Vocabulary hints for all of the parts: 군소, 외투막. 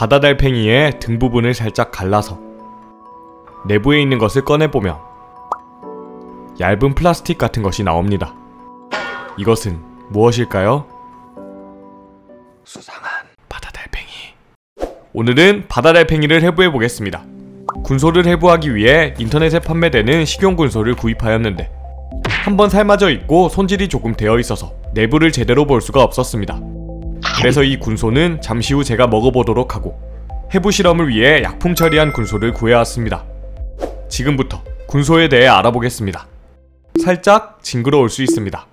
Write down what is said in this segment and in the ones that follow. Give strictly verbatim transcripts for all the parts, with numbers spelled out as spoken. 바다달팽이의 등 부분을 살짝 갈라서 내부에 있는 것을 꺼내보면 얇은 플라스틱 같은 것이 나옵니다. 이것은 무엇일까요? 수상한 바다달팽이. 오늘은 바다달팽이를 해부해보겠습니다. 군소를 해부하기 위해 인터넷에 판매되는 식용군소를 구입하였는데 한번 삶아져 있고 손질이 조금 되어 있어서 내부를 제대로 볼 수가 없었습니다. 그래서 이 군소는 잠시 후 제가 먹어보도록 하고 해부 실험을 위해 약품 처리한 군소를 구해왔습니다. 지금부터 군소에 대해 알아보겠습니다. 살짝 징그러울 수 있습니다.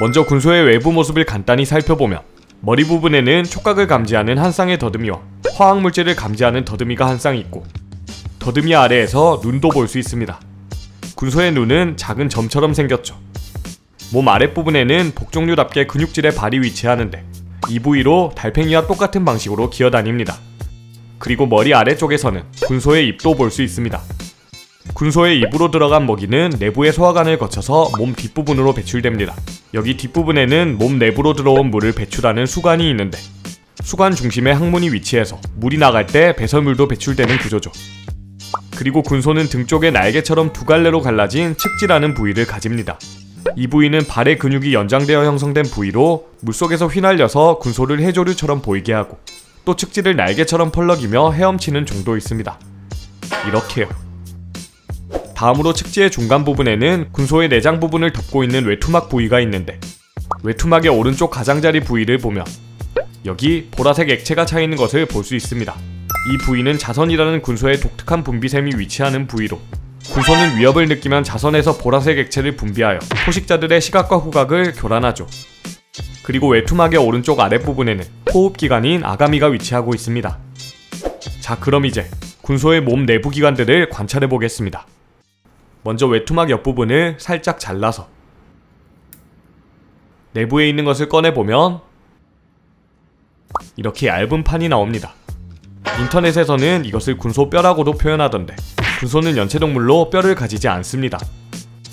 먼저 군소의 외부 모습을 간단히 살펴보면 머리 부분에는 촉각을 감지하는 한 쌍의 더듬이와 화학물질을 감지하는 더듬이가 한 쌍 있고 더듬이 아래에서 눈도 볼 수 있습니다. 군소의 눈은 작은 점처럼 생겼죠. 몸 아랫부분에는 복종류답게 근육질의 발이 위치하는데 이 부위로 달팽이와 똑같은 방식으로 기어다닙니다. 그리고 머리 아래쪽에서는 군소의 입도 볼 수 있습니다. 군소의 입으로 들어간 먹이는 내부의 소화관을 거쳐서 몸 뒷부분으로 배출됩니다. 여기 뒷부분에는 몸 내부로 들어온 물을 배출하는 수관이 있는데 수관 중심에 항문이 위치해서 물이 나갈 때 배설물도 배출되는 구조죠. 그리고 군소는 등 쪽에 날개처럼 두 갈래로 갈라진 측지라는 부위를 가집니다. 이 부위는 발의 근육이 연장되어 형성된 부위로 물속에서 휘날려서 군소를 해조류처럼 보이게 하고 또 측지를 날개처럼 펄럭이며 헤엄치는 종도 있습니다. 이렇게요. 다음으로 측지의 중간 부분에는 군소의 내장 부분을 덮고 있는 외투막 부위가 있는데 외투막의 오른쪽 가장자리 부위를 보면 여기 보라색 액체가 차있는 것을 볼 수 있습니다. 이 부위는 자선이라는 군소의 독특한 분비샘이 위치하는 부위로 군소는 위협을 느끼면 자선에서 보라색 액체를 분비하여 포식자들의 시각과 후각을 교란하죠. 그리고 외투막의 오른쪽 아랫부분에는 호흡기관인 아가미가 위치하고 있습니다. 자, 그럼 이제 군소의 몸 내부 기관들을 관찰해보겠습니다. 먼저 외투막 옆부분을 살짝 잘라서 내부에 있는 것을 꺼내보면 이렇게 얇은 판이 나옵니다. 인터넷에서는 이것을 군소 뼈라고도 표현하던데 군소는 연체동물로 뼈를 가지지 않습니다.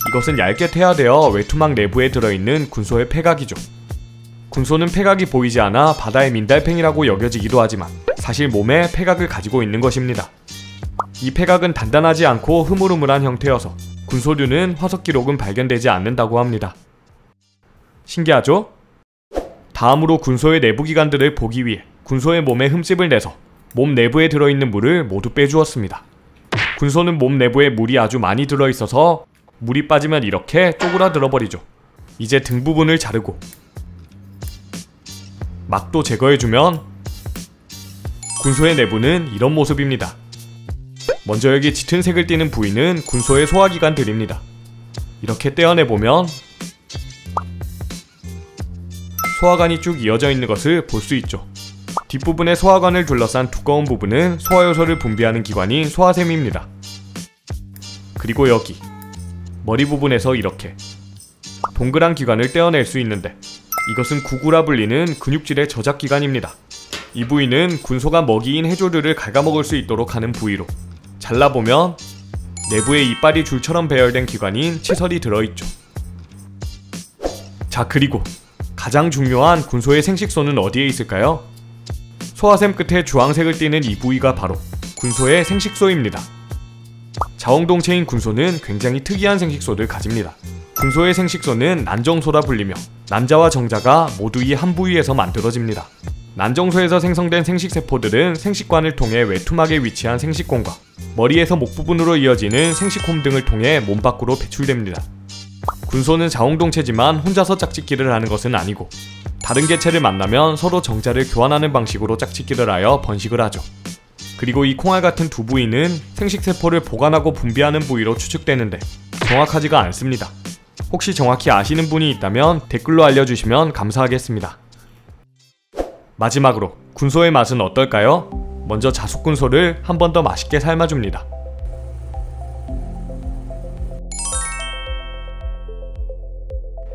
이것은 얇게 태아되어 외투막 내부에 들어있는 군소의 폐각이죠. 군소는 폐각이 보이지 않아 바다의 민달팽이라고 여겨지기도 하지만 사실 몸에 폐각을 가지고 있는 것입니다. 이 폐각은 단단하지 않고 흐물흐물한 형태여서 군소류는 화석 기록은 발견되지 않는다고 합니다. 신기하죠? 다음으로 군소의 내부 기관들을 보기 위해 군소의 몸에 흠집을 내서 몸 내부에 들어있는 물을 모두 빼주었습니다. 군소는 몸 내부에 물이 아주 많이 들어있어서 물이 빠지면 이렇게 쪼그라들어 버리죠. 이제 등 부분을 자르고 막도 제거해주면 군소의 내부는 이런 모습입니다. 먼저 여기 짙은 색을 띠는 부위는 군소의 소화기관들입니다. 이렇게 떼어내보면 소화관이 쭉 이어져 있는 것을 볼 수 있죠. 뒷부분의 소화관을 둘러싼 두꺼운 부분은 소화효소를 분비하는 기관인 소화샘입니다. 그리고 여기 머리 부분에서 이렇게 동그란 기관을 떼어낼 수 있는데 이것은 구구라 불리는 근육질의 저작기관입니다. 이 부위는 군소가 먹이인 해조류를 갉아먹을 수 있도록 하는 부위로 잘라보면 내부에 이빨이 줄처럼 배열된 기관인 치설이 들어있죠. 자, 그리고 가장 중요한 군소의 생식소는 어디에 있을까요? 소화샘 끝에 주황색을 띠는 이 부위가 바로 군소의 생식소입니다. 자홍동체인 군소는 굉장히 특이한 생식소를 가집니다. 군소의 생식소는 난정소라 불리며 난자와 정자가 모두 이 한 부위에서 만들어집니다. 난정소에서 생성된 생식세포들은 생식관을 통해 외투막에 위치한 생식공과 머리에서 목 부분으로 이어지는 생식홈 등을 통해 몸 밖으로 배출됩니다. 군소는 자홍동체지만 혼자서 짝짓기를 하는 것은 아니고 다른 개체를 만나면 서로 정자를 교환하는 방식으로 짝짓기를 하여 번식을 하죠. 그리고 이 콩알 같은 두 부위는 생식세포를 보관하고 분비하는 부위로 추측되는데 정확하지가 않습니다. 혹시 정확히 아시는 분이 있다면 댓글로 알려주시면 감사하겠습니다. 마지막으로 군소의 맛은 어떨까요? 먼저 자숙군소를 한 번 더 맛있게 삶아줍니다.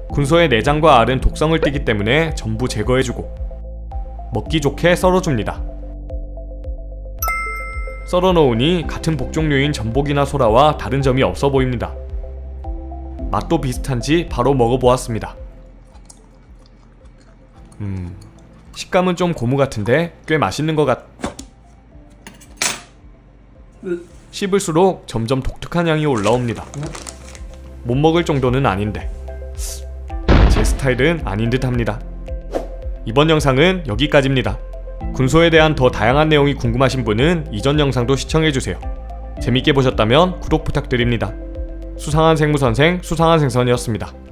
군소의 내장과 알은 독성을 띠기 때문에 전부 제거해주고 먹기 좋게 썰어줍니다. 썰어놓으니 같은 복종류인 전복이나 소라와 다른 점이 없어 보입니다. 맛도 비슷한지 바로 먹어보았습니다. 음... 식감은 좀 고무 같은데 꽤 맛있는 것 같... 씹을수록 점점 독특한 향이 올라옵니다. 못 먹을 정도는 아닌데 제 스타일은 아닌 듯 합니다. 이번 영상은 여기까지입니다. 군소에 대한 더 다양한 내용이 궁금하신 분은 이전 영상도 시청해주세요. 재밌게 보셨다면 구독 부탁드립니다. 수상한 생무선생 수상한 생선이었습니다.